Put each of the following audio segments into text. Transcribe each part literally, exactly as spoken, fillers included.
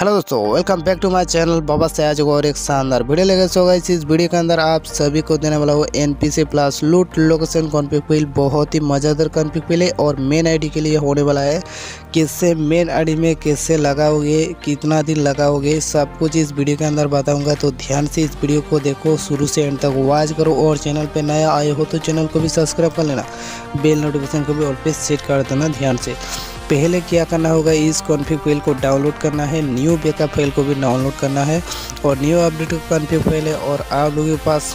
Hello दोस्तों, welcome back to my channel बाबा सयाज और एक शानदार वीडियो लेकर सो गाइस। इस वीडियो के अंदर आप सभी को देने वाला हो NPC plus loot location config file. बहुत ही मज़ेदार कॉन्फिग फाइल है और मेन आईडी के लिए होने वाला है। किससे मेन आईडी में कैसे लगाओगे, कितना दिन लगाओगे, सब कुछ इस वीडियो के अंदर बताऊँगा। तो ध्यान से इस वीडियो को देखो, शुरू से एंड तक वॉच करो। और चैनल पर नया आए हो तो चैनल को भी सब्सक्राइब कर लेना, बेल नोटिफिकेशन को भी ऑल पे सेट कर देना। ध्यान से पहले क्या करना होगा, इस कॉन्फिग फाइल को डाउनलोड करना है, न्यू बैकअप फाइल को भी डाउनलोड करना है और न्यू अपडेट कॉन्फिग फाइल है। और आप लोगों के पास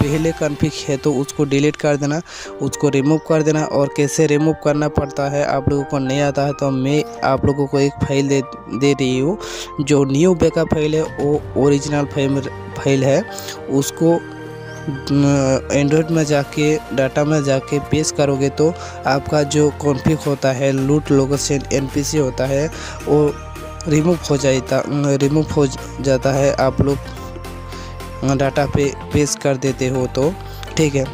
पहले कॉन्फिग है तो उसको डिलीट कर देना, उसको रिमूव कर देना। और कैसे रिमूव करना पड़ता है आप लोगों को नहीं आता है तो मैं आप लोगों को एक फाइल दे दे रही हूँ। जो न्यू बैकअप फाइल है वो ओरिजिनल फाइल फाइल है, उसको एंड्रॉयड में जाके डाटा में जाके पेश करोगे तो आपका जो कॉन्फिग होता है लूट लोकेशन एनपीसी होता है वो रिमूव हो जाता रिमूव हो जाता है। आप लोग डाटा पे पेश कर देते हो तो ठीक है।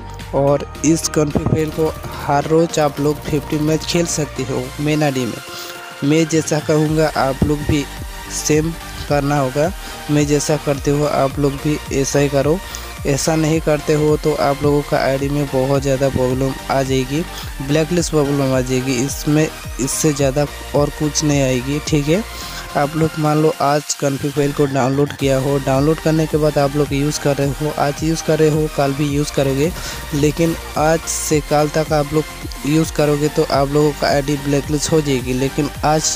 और इस कॉन्फिग फाइल को हर रोज़ आप लोग फिफ्टी मैच खेल सकते हो मेन आईडी में। मैं जैसा कहूँगा आप लोग भी सेम करना होगा, मैं जैसा करते हो आप लोग भी ऐसा ही करो। ऐसा नहीं करते हो तो आप लोगों का आईडी में बहुत ज़्यादा प्रॉब्लम आ जाएगी, ब्लैक लिस्ट प्रॉब्लम आ जाएगी। इसमें इससे ज़्यादा और कुछ नहीं आएगी, ठीक है। आप लोग मान लो आज कॉन्फिग फाइल को डाउनलोड किया हो, डाउनलोड करने के बाद आप लोग यूज़ कर रहे हो, आज यूज़ कर रहे हो कल भी यूज़ करोगे, लेकिन आज से कल तक आप लोग यूज़ करोगे तो आप लोगों का आईडी ब्लैक लिस्ट हो जाएगी। लेकिन आज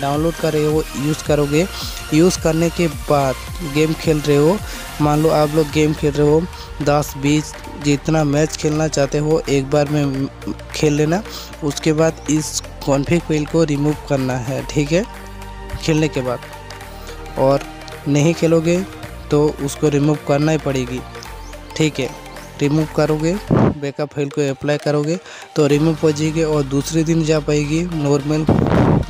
डाउनलोड कर रहे हो, यूज़ करोगे, यूज़ करने के बाद गेम खेल रहे हो, मान लो आप लोग गेम खेल रहे हो दस बीस जितना मैच खेलना चाहते हो एक बार में खेल लेना। उसके बाद इस कॉन्फिग फाइल को रिमूव करना है, ठीक है, खेलने के बाद। और नहीं खेलोगे तो उसको रिमूव करना ही पड़ेगी, ठीक है। रिमूव करोगे, बैकअप फाइल को अप्लाई करोगे तो रिमूव हो जाएगी और दूसरे दिन जा पाएगी। नॉर्मल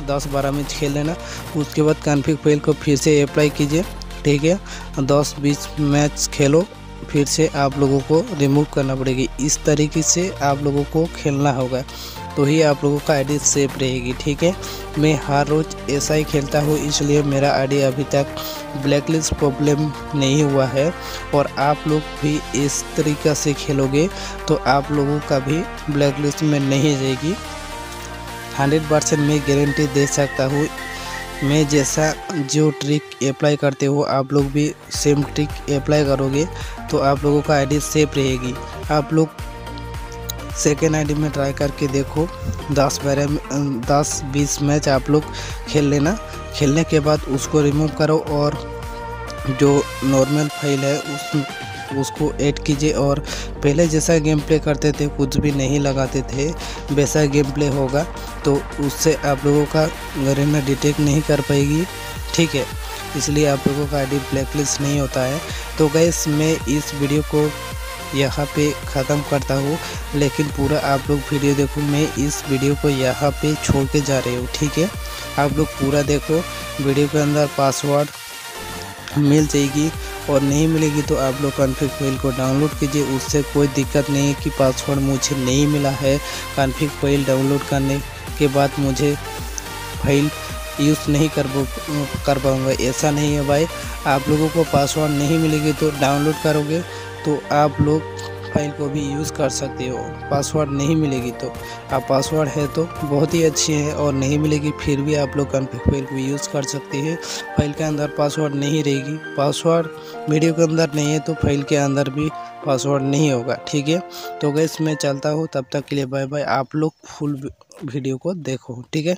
दस बारह मैच खेल लेना, उसके बाद कॉन्फिग फाइल को फिर से अप्लाई कीजिए, ठीक है। दस बीस मैच खेलो, फिर से आप लोगों को रिमूव करना पड़ेगी। इस तरीके से आप लोगों को खेलना होगा तो ही आप लोगों का आईडी सेफ रहेगी, ठीक है। मैं हर रोज़ ऐसा ही खेलता हूँ, इसलिए मेरा आईडी अभी तक ब्लैकलिस्ट प्रॉब्लम नहीं हुआ है। और आप लोग भी इस तरीक़ा से खेलोगे तो आप लोगों का भी ब्लैकलिस्ट में नहीं जाएगी। हंड्रेड परसेंट मैं गारंटी दे सकता हूँ। मैं जैसा जो ट्रिक अप्लाई करते हो आप लोग भी सेम ट्रिक अप्लाई करोगे तो आप लोगों का आईडी सेफ रहेगी। आप लोग सेकेंड आईडी में ट्राई करके देखो, दस बारह दस बीस मैच आप लोग खेल लेना, खेलने के बाद उसको रिमूव करो और जो नॉर्मल फाइल है उस उसको ऐड कीजिए। और पहले जैसा गेम प्ले करते थे, कुछ भी नहीं लगाते थे, वैसा गेम प्ले होगा तो उससे आप लोगों का गरीना डिटेक्ट नहीं कर पाएगी, ठीक है। इसलिए आप लोगों का आईडी ब्लैकलिस्ट नहीं होता है। तो गाइस मैं इस वीडियो को यहाँ पे ख़त्म करता हूँ, लेकिन पूरा आप लोग वीडियो देखो। मैं इस वीडियो को यहाँ पे छोड़ के जा रही हूँ, ठीक है। आप लोग पूरा देखो, वीडियो के अंदर पासवर्ड मिल जाएगी और नहीं मिलेगी तो आप लोग कॉन्फिग फाइल को डाउनलोड कीजिए। उससे कोई दिक्कत नहीं है कि पासवर्ड मुझे नहीं मिला है। कॉन्फिग फाइल डाउनलोड करने के बाद मुझे फाइल यूज़ नहीं कर कर पाऊँगा, ऐसा नहीं है भाई। आप लोगों को पासवर्ड नहीं मिलेगी तो डाउनलोड करोगे तो आप लोग फाइल को भी यूज़ कर सकते हो। पासवर्ड नहीं मिलेगी तो आप पासवर्ड है तो बहुत ही अच्छी है, और नहीं मिलेगी फिर भी आप लोग कॉन्फिग फाइल को यूज़ कर सकते हैं। फाइल के अंदर पासवर्ड नहीं रहेगी, पासवर्ड वीडियो के अंदर नहीं है तो फाइल के अंदर भी पासवर्ड नहीं होगा, ठीक है। तो गाइस मैं चलता हूँ, तब तक के लिए बाय बाय। आप लोग फुल वीडियो को देखो, ठीक है।